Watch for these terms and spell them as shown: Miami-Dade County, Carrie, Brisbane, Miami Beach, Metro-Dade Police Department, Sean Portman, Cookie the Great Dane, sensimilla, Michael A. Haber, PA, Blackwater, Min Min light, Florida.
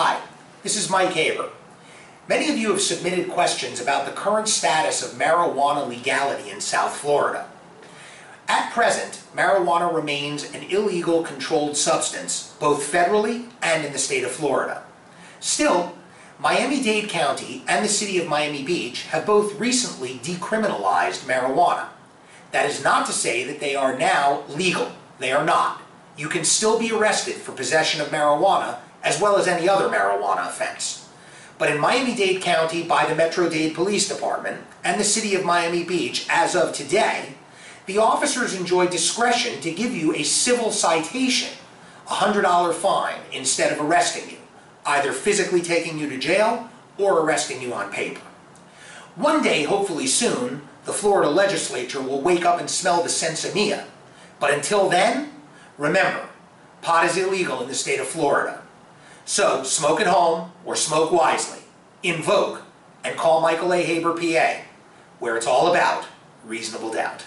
Hi, this is Mike Haber. Many of you have submitted questions about the current status of marijuana legality in South Florida. At present, marijuana remains an illegal controlled substance, both federally and in the state of Florida. Still, Miami-Dade County and the city of Miami Beach have both recently decriminalized marijuana. That is not to say that they are now legal. They are not. You can still be arrested for possession of marijuana as well as any other marijuana offense. But in Miami-Dade County by the Metro-Dade Police Department and the city of Miami Beach as of today, the officers enjoy discretion to give you a civil citation, a $100 fine, instead of arresting you, either physically taking you to jail or arresting you on paper. One day, hopefully soon, the Florida legislature will wake up and smell the sensimilla. But until then, remember, pot is illegal in the state of Florida. So smoke at home or smoke wisely, invoke, and call Michael A. Haber, PA, where it's all about reasonable doubt.